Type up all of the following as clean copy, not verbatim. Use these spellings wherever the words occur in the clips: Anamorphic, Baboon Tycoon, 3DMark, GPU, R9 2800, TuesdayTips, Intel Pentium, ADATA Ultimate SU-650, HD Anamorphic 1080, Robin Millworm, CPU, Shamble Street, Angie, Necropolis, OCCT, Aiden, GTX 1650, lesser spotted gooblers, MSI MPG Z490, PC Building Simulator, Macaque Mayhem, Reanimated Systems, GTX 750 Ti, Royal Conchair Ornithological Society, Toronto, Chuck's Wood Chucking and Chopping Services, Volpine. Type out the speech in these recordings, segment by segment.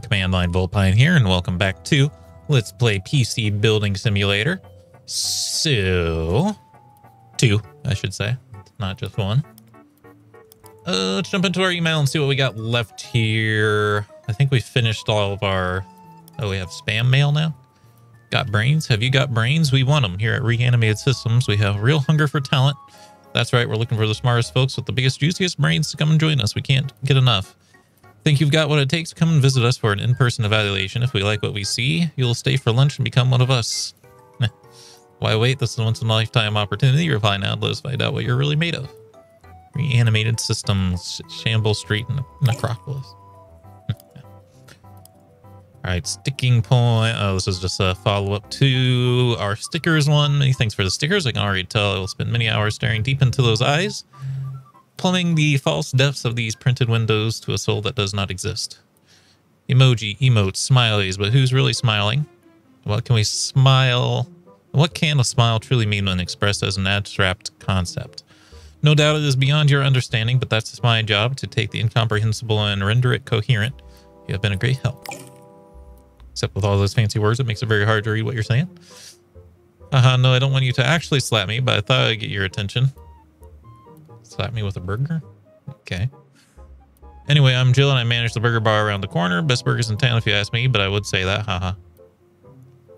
the command line Volpine here, and welcome back to Let's Play PC Building Simulator. So, two, I should say, not just one. Let's jump into our email and see what we got left here. I think we finished all of our, oh, we have spam mail now. Got brains? Have you got brains? We want them here at Reanimated Systems. We have real hunger for talent. That's right, we're looking for the smartest folks with the biggest, juiciest brains to come and join us. We can't get enough. Think you've got what it takes? Come and visit us for an in-person evaluation. If we like what we see, you'll stay for lunch and become one of us. Why wait? This is a once-in-a-lifetime opportunity. Reply now to let us find out what you're really made of. Reanimated Systems, Shamble Street, and Necropolis. All right, sticking point. Oh, this is just a follow-up to our stickers one. Many thanks for the stickers. I can already tell I will spend many hours staring deep into those eyes, plumbing the false depths of these printed windows to a soul that does not exist. Emoji, emotes, smileys, but who's really smiling? What can we smile? What can a smile truly mean when expressed as an abstract concept? No doubt it is beyond your understanding, but that's my job, to take the incomprehensible and render it coherent. You have been a great help. Except with all those fancy words, it makes it very hard to read what you're saying. Haha, no, I don't want you to actually slap me, but I thought I'd get your attention. Slap me with a burger? Okay. Anyway, I'm Jill and I manage the burger bar around the corner. Best burgers in town if you ask me, but I would say that, haha.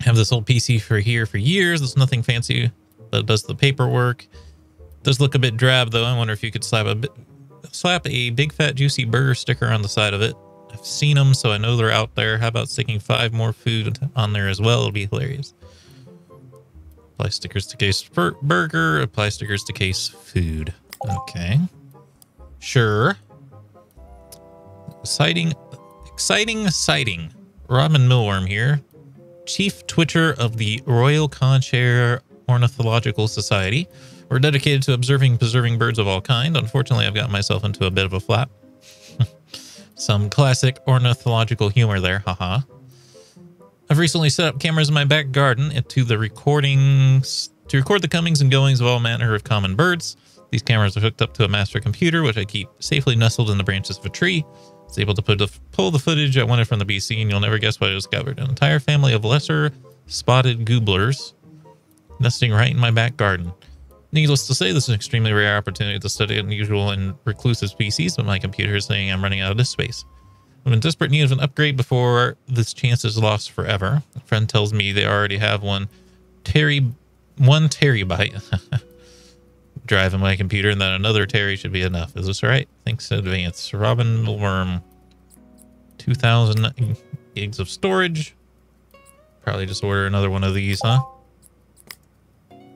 Have this old PC for years. It's nothing fancy, but it does the paperwork. It does look a bit drab though. I wonder if you could slap a big fat juicy burger sticker on the side of it. I've seen them, so I know they're out there. How about sticking 5 more food on there as well? It'll be hilarious. Apply stickers to case burger. Apply stickers to case food. Okay. Sure. Exciting. Robin Millworm here. Chief Twitcher of the Royal Conchair Ornithological Society. We're dedicated to observing and preserving birds of all kind. Unfortunately, I've gotten myself into a bit of a flap. Some classic ornithological humor there, haha. I've recently set up cameras in my back garden to record the comings and goings of all manner of common birds. These cameras are hooked up to a master computer, which I keep safely nestled in the branches of a tree. It's able to pull the footage I wanted from the BC, and you'll never guess what I discovered. An entire family of lesser spotted gooblers nesting right in my back garden. Needless to say, this is an extremely rare opportunity to study unusual and reclusive species, but my computer is saying I'm running out of disk space. I'm in desperate need of an upgrade before this chance is lost forever. A friend tells me they already have one terabyte drive in my computer, and that another tera should be enough. Is this right? Thanks in advance. Robin Worm, 2,000 gigs of storage. Probably just order another one of these, huh?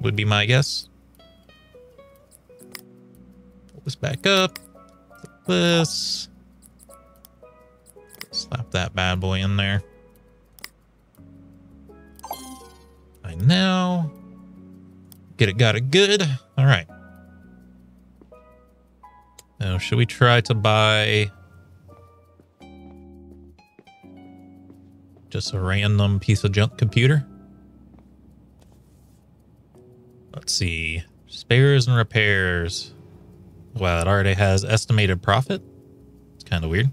Would be my guess. This back up, this, slap that bad boy in there. I know, get it, got it good. All right. Now, should we try to buy just a random piece of junk computer? Let's see, spares and repairs. Wow, it already has estimated profit. It's kind of weird.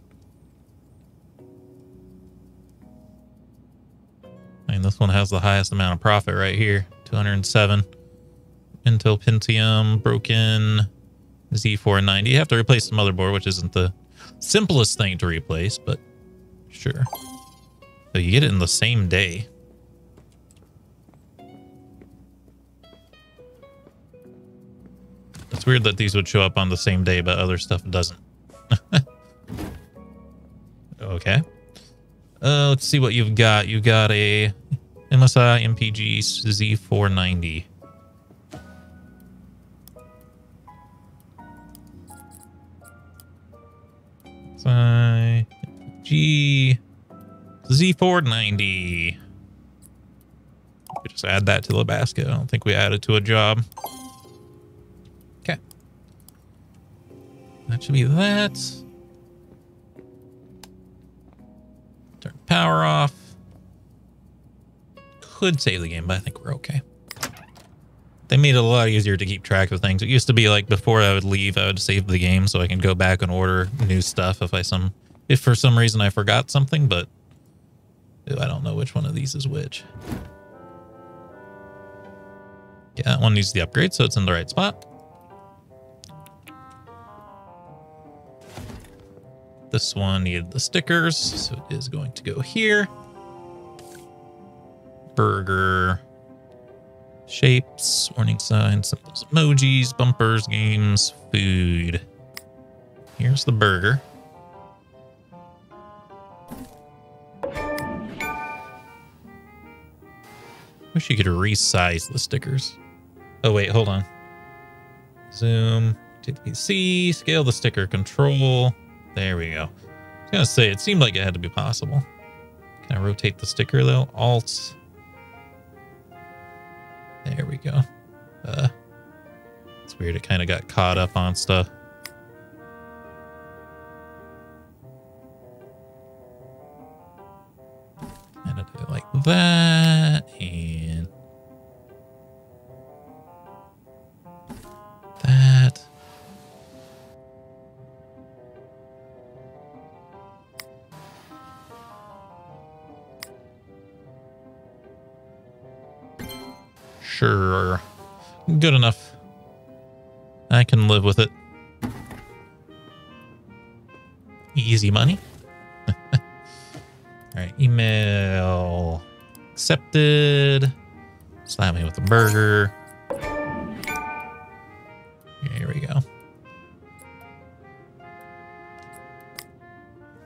I mean, this one has the highest amount of profit right here, 207. Intel Pentium, broken Z490. You have to replace the motherboard, which isn't the simplest thing to replace, but sure. So you get it in the same day. It's weird that these would show up on the same day, but other stuff doesn't. Okay. Let's see what you've got. You've got a MSI MPG Z490. MSI MPG Z490. We just add that to the basket. I don't think we added to a job. That should be that. Turn power off. Could save the game, but I think we're okay. They made it a lot easier to keep track of things. It used to be like before I would leave, I would save the game so I can go back and order new stuff if I some if for some reason I forgot something, but I don't know which one of these is which. Yeah, that one needs the upgrade, so it's in the right spot. This one needed the stickers, so it is going to go here. Burger, shapes, warning signs, symbols, emojis, bumpers, games, food. Here's the burger. Wish you could resize the stickers. Oh wait, hold on. Zoom, TPC, scale the sticker, control. There we go. I was gonna say, it seemed like it had to be possible. Can I rotate the sticker though? Alt. There we go. It's weird, it kind of got caught up on stuff. And I did it like that, and that. Sure, good enough. I can live with it. Easy money. All right, email accepted. Slap me with a burger. Here we go.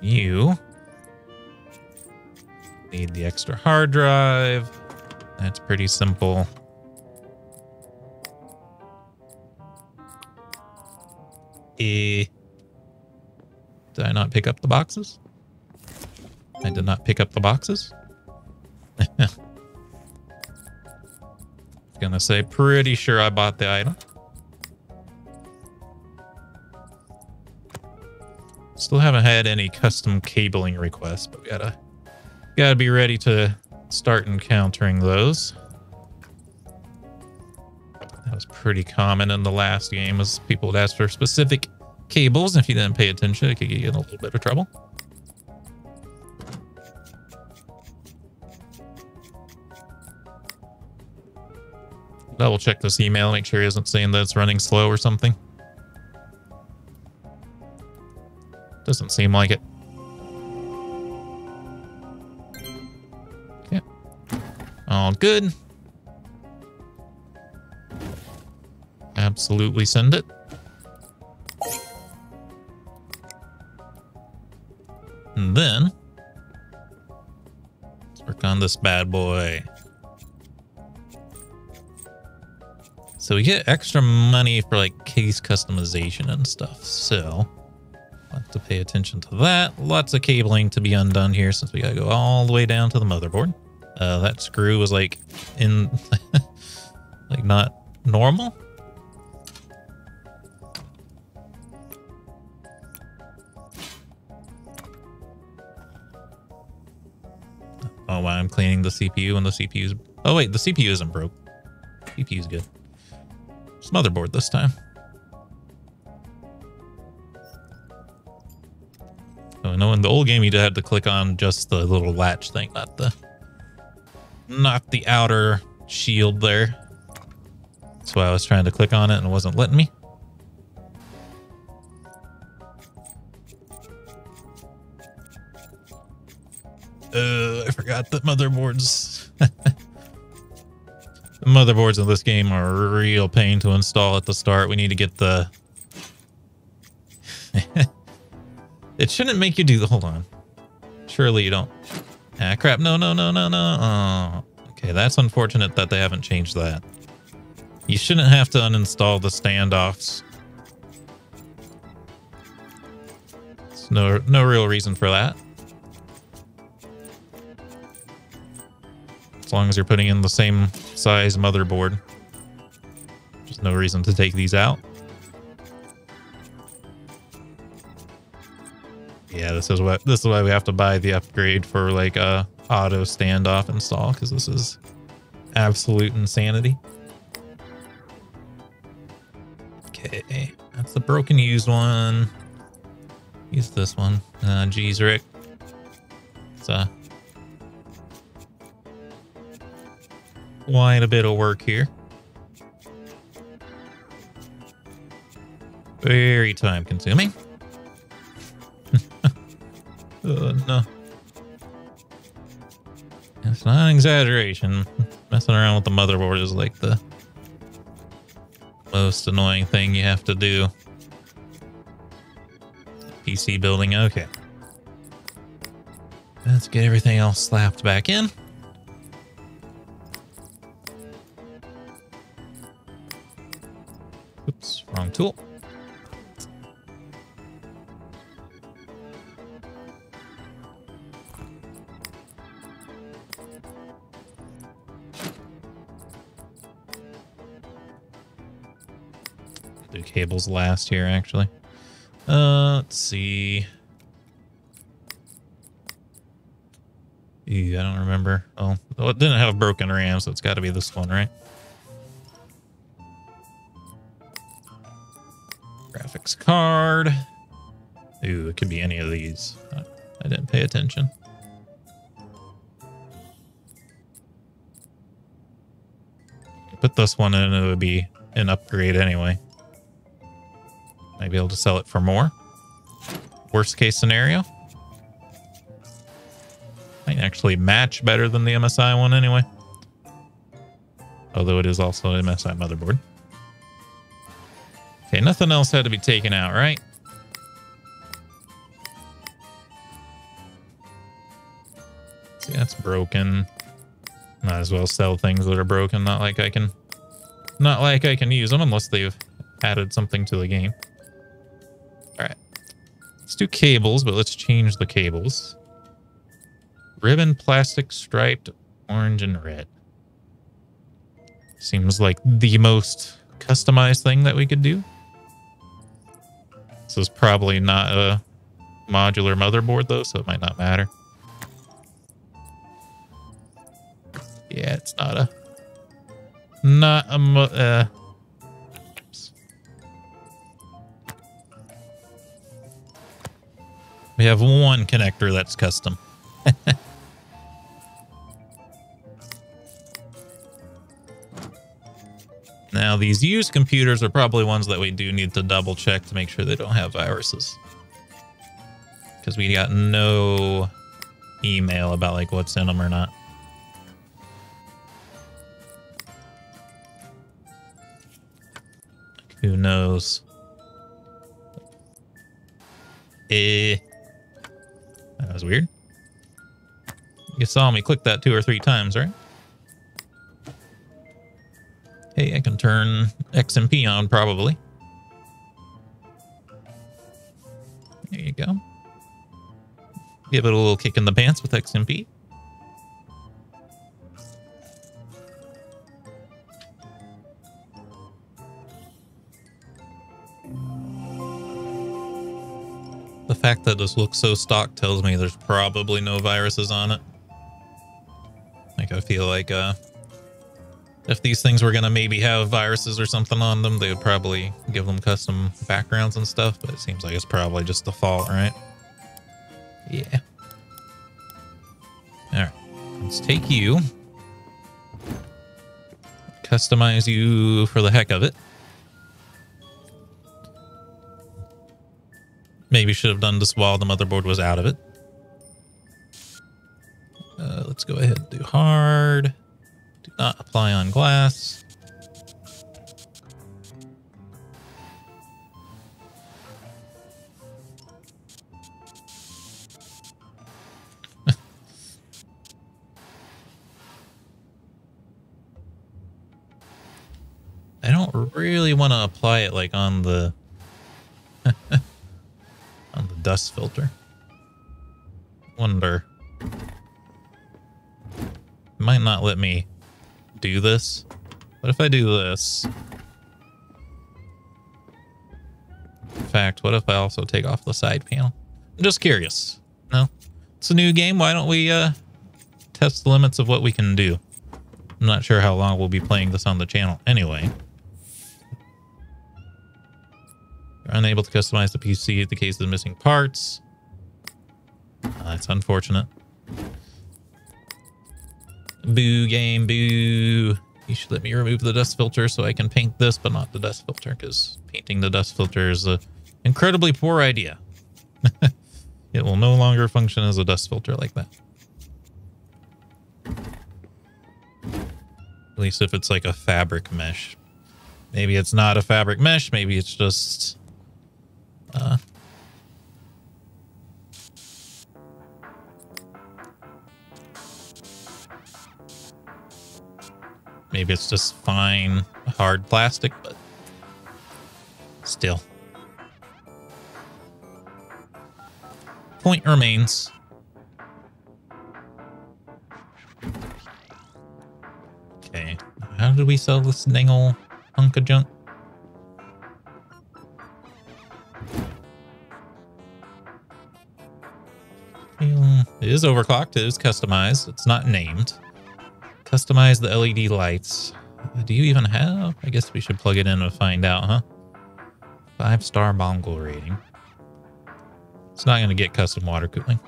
You need the extra hard drive. That's pretty simple. Did I not pick up the boxes? I did not pick up the boxes. I was gonna say, pretty sure I bought the item. Still haven't had any custom cabling requests, but we gotta be ready to start encountering those. That was pretty common in the last game, was people would ask for specific cables. If you didn't pay attention, it could get you in a little bit of trouble. Double check this email, make sure he isn't saying that it's running slow or something. Doesn't seem like it. Yeah. All good. Absolutely send it. And then let's work on this bad boy. So we get extra money for like case customization and stuff. So we'll have to pay attention to that. Lots of cabling to be undone here since we gotta go all the way down to the motherboard. That screw was like in like not normal. Oh, wow, I'm cleaning the CPU and the CPU's... Oh, wait, the CPU isn't broke. CPU's good. It's motherboard this time. Oh, no, in the old game, you had to click on just the little latch thing, not the outer shield there. That's why I was trying to click on it and it wasn't letting me. I forgot that motherboards. The motherboards in this game are a real pain to install at the start. We need to get the... It shouldn't make you do the... Hold on. Surely you don't... Ah, crap. No, no, no, no, no. Oh, okay, that's unfortunate that they haven't changed that. You shouldn't have to uninstall the standoffs. There's no real reason for that. As long as you're putting in the same size motherboard. There's no reason to take these out. Yeah, this is why we have to buy the upgrade for like a auto standoff install, because this is absolute insanity. Okay, that's the broken used one. Use this one. Geez, Rick. It's quite a bit of work here. Very time consuming. Oh, no. It's not an exaggeration. Messing around with the motherboard is like the most annoying thing you have to do. PC building, okay. Let's get everything else slapped back in. Oops, wrong tool. Do cables last here, actually. Let's see. Ew, I don't remember. Oh, well, it didn't have broken RAM, so it's got to be this one, right? Graphics card. Ooh, it could be any of these. I didn't pay attention. Put this one in, it would be an upgrade anyway. Might be able to sell it for more. Worst case scenario. Might actually match better than the MSI one anyway. Although it is also an MSI motherboard. Okay, nothing else had to be taken out, right? See, that's broken. Might as well sell things that are broken. Not like I can use them unless they've added something to the game. Let's do cables, but let's change the cables. Ribbon, plastic, striped, orange, and red. Seems like the most customized thing that we could do. This is probably not a modular motherboard, though, so it might not matter. Yeah, it's not a... We have one connector that's custom. Now, these used computers are probably ones that we do need to double check to make sure they don't have viruses. Because we got no email about like what's in them or not. Who knows? Eh. That was weird. You saw me click that 2 or 3 times, right? Hey, I can turn X and P on, probably. There you go. Give it a little kick in the pants with X and P. The fact that this looks so stock tells me there's probably no viruses on it. Like, I feel like if these things were gonna maybe have viruses or something on them, they would probably give them custom backgrounds and stuff, but it seems like it's probably just default, right? Yeah. Alright, let's take you. Customize you for the heck of it. Maybe should have done this while the motherboard was out of it. Let's go ahead and do hard. Do not apply on glass. I don't really want to apply it like on the... on the dust filter. Wonder. It might not let me do this. What if I do this? In fact, what if I also take off the side panel? I'm just curious. No? It's a new game. Why don't we test the limits of what we can do? I'm not sure how long we'll be playing this on the channel anyway. You're unable to customize the PC in the case of the missing parts. That's unfortunate. Boo, game, boo. You should let me remove the dust filter so I can paint this, but not the dust filter, because painting the dust filter is an incredibly poor idea. It will no longer function as a dust filter like that. At least if it's like a fabric mesh. Maybe it's not a fabric mesh. Maybe it's just... Maybe it's just fine, hard plastic, but still. Point remains. Okay, how do we sell this dangle hunk of junk? It is overclocked, it is customized, it's not named. Customize the LED lights. Do you even have? I guess we should plug it in and find out, huh? 5-star Mongol rating. It's not going to get custom water cooling.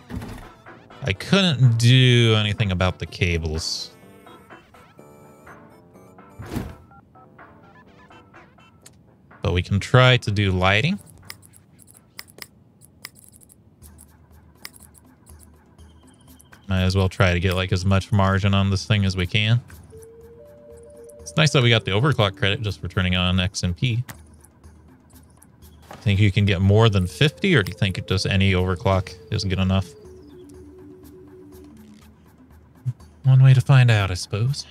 I couldn't do anything about the cables. But we can try to do lighting. Might as well try to get like as much margin on this thing as we can. It's nice that we got the overclock credit just for turning on X and P. Think you can get more than 50, or do you think just any overclock is good enough? One way to find out, I suppose.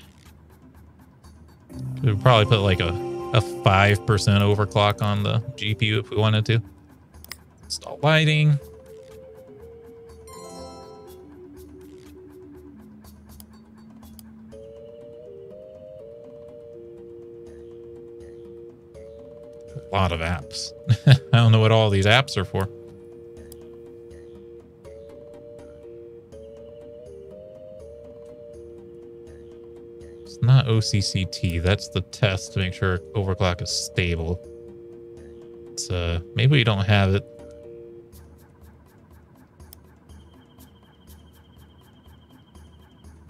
We would probably put like a 5% overclock on the GPU if we wanted to. Install lighting. A lot of apps. I don't know what all these apps are for. It's not OCCT. That's the test to make sure overclock is stable. It's, maybe we don't have it.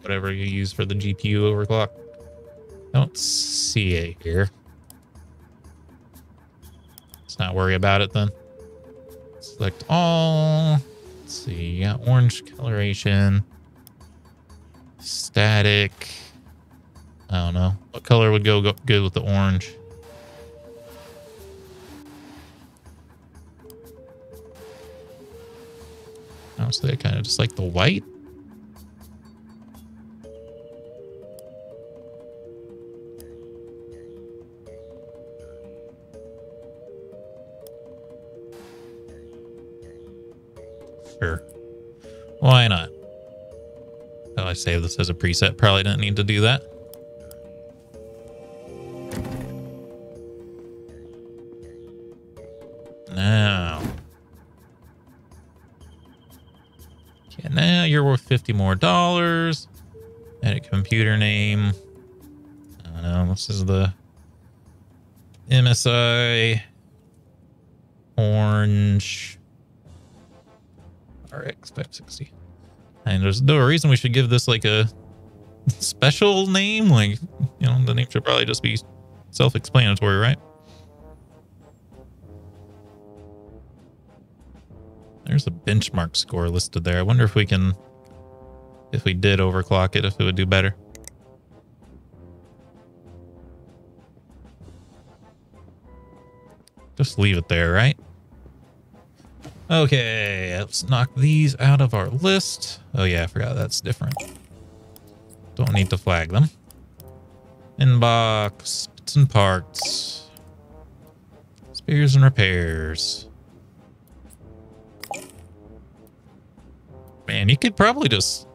Whatever you use for the GPU overclock. I don't see it here. Not worry about it then. Select all. Let's see, you got orange coloration. Static. I don't know. What color would go good with the orange? Honestly, I kind of just like the white. Sure. Why not? Oh, I saved this as a preset. Probably didn't need to do that. Now. Okay, now you're worth $50 more. Add a computer name. I don't know. This is the MSI Orange RX 560. And there's no reason we should give this like a special name. Like, you know, the name should probably just be self-explanatory, right? There's a benchmark score listed there. I wonder if we can, if we did overclock it, if it would do better. Just leave it there, right? Okay, let's knock these out of our list. Oh yeah, I forgot that's different. Don't need to flag them. Inbox, bits and parts, spares and repairs. Man, you could probably just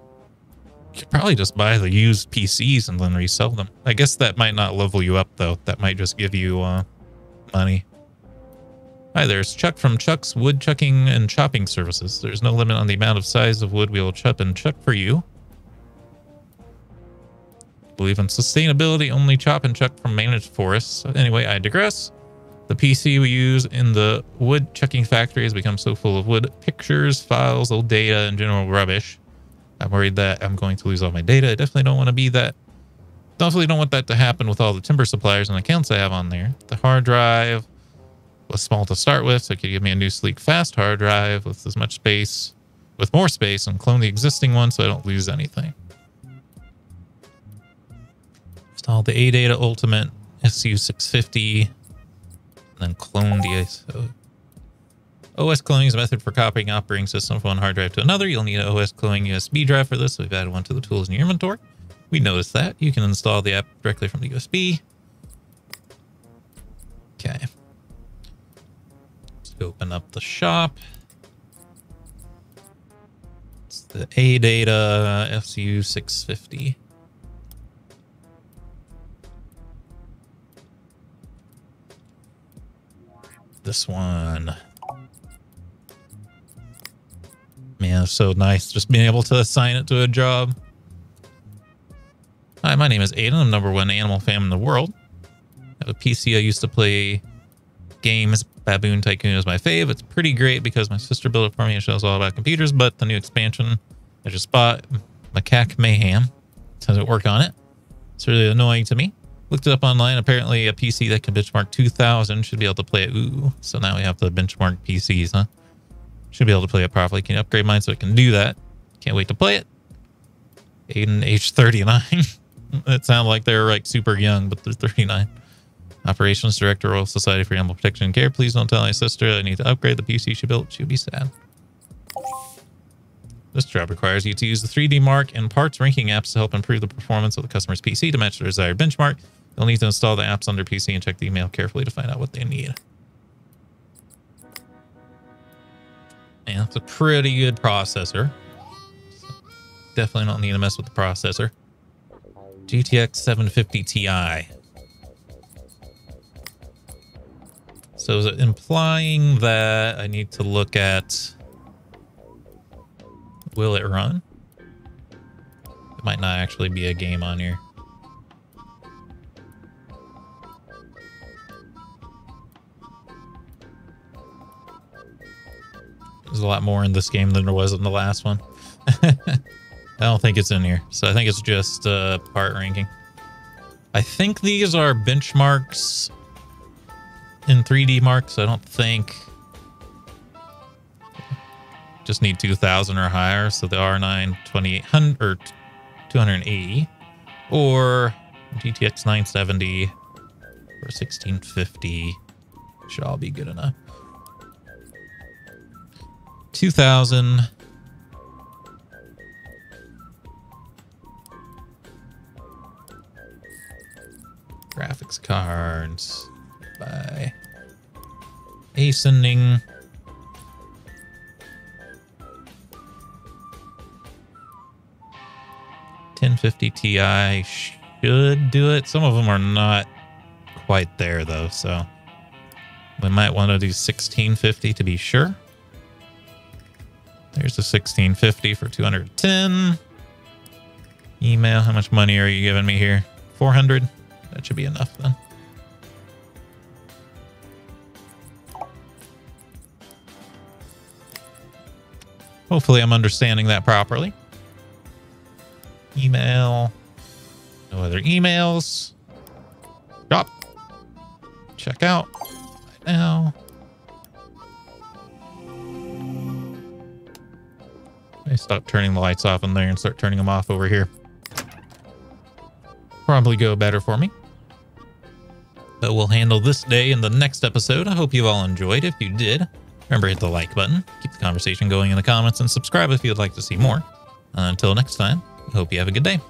buy the used PCs and then resell them. I guess that might not level you up though. That might just give you money. Hi there, it's Chuck from Chuck's Wood Chucking and Chopping Services. There's no limit on the amount of size of wood we will chop and chuck for you. Believe in sustainability, only chop and chuck from managed forests. Anyway, I digress. The PC we use in the wood chucking factory has become so full of wood pictures, files, old data, and general rubbish. I'm worried that I'm going to lose all my data. I definitely don't want to be that. Definitely don't want that to happen with all the timber suppliers and accounts I have on there. The hard drive was small to start with, so it could give me a new sleek, fast hard drive with as much space, with more space, and clone the existing one so I don't lose anything. Install the ADATA Ultimate SU-650, and then clone the ISO. OS cloning is a method for copying operating system from one hard drive to another. You'll need an OS cloning USB drive for this, so we've added one to the tools in your inventory. We noticed that. You can install the app directly from the USB. Okay. Let's open up the shop. It's the ADATA SU-650. This one. Man, it's so nice just being able to assign it to a job. Hi, my name is Aiden. I'm #1 animal fan in the world. I have a PC. I used to play games. Baboon Tycoon is my fave. It's pretty great because my sister built it for me and shows all about computers, but the new expansion I just bought, Macaque Mayhem, doesn't work on it. It's really annoying to me. Looked it up online. Apparently a PC that can benchmark 2000 should be able to play it. Ooh, so now we have the benchmark PCs, huh? Should be able to play it properly. Can you upgrade mine so it can do that? Can't wait to play it. Aiden, age 39. It sounds like they're like super young, but they're 39. Operations Director, Royal Society for Animal Protection and Care. Please don't tell my sister I need to upgrade the PC she built. She'll be sad. This job requires you to use the 3DMark and parts ranking apps to help improve the performance of the customer's PC to match their desired benchmark. You'll need to install the apps on their PC and check the email carefully to find out what they need. Man, that's a pretty good processor. So definitely don't need to mess with the processor. GTX 750 Ti. So is it implying that I need to look at, will it run? It might not actually be a game on here. There's a lot more in this game than there was in the last one. I don't think it's in here, so I think it's just part ranking. I think these are benchmarks in 3DMark, so I don't think... Just need 2,000 or higher, so the R9 2800 or 280, or GTX 970 or 1650 should all be good enough. 2,000... graphics cards by ascending. $1050 Ti should do it. Some of them are not quite there though, so we might want to do 1650 to be sure. There's the 1650 for 210. Email, how much money are you giving me here? 400. That should be enough then. Hopefully I'm understanding that properly. Email. No other emails. Shop. Check out right now. I stop turning the lights off in there and start turning them off over here. Probably go better for me. But we'll handle this day in the next episode. I hope you've all enjoyed. If you did, remember to hit the like button. Keep the conversation going in the comments and subscribe if you'd like to see more. Until next time, I hope you have a good day.